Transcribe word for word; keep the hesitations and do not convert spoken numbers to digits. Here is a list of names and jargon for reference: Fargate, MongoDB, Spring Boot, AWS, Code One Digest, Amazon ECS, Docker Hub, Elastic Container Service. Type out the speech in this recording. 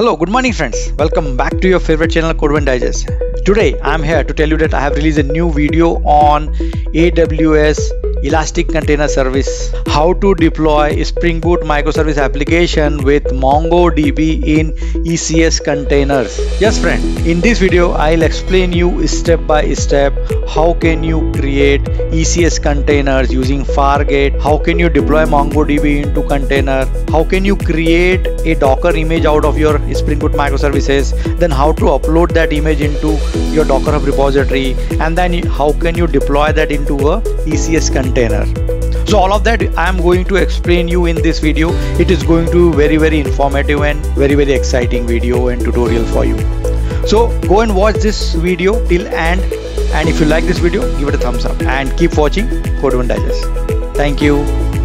Hello, good morning friends. Welcome back to your favorite channel, Code One Digest. Today, I'm here to tell you that I have released a new video on A W S Elastic Container Service, how to deploy a Spring Boot microservice application with MongoDB in E C S containers. Yes friend, in this video, I'll explain you step by step, how can you create E C S containers using Fargate, how can you deploy MongoDB into container, how can you create a Docker image out of your Spring Boot microservices, then how to upload that image into your Docker Hub repository, and then how can you deploy that into a E C S container. So all of that I am going to explain you in this video. It is going to be very very informative and very very exciting video and tutorial for you. So go and watch this video till end, and if you like this video, give it a thumbs up and keep watching Code One Digest. Thank you.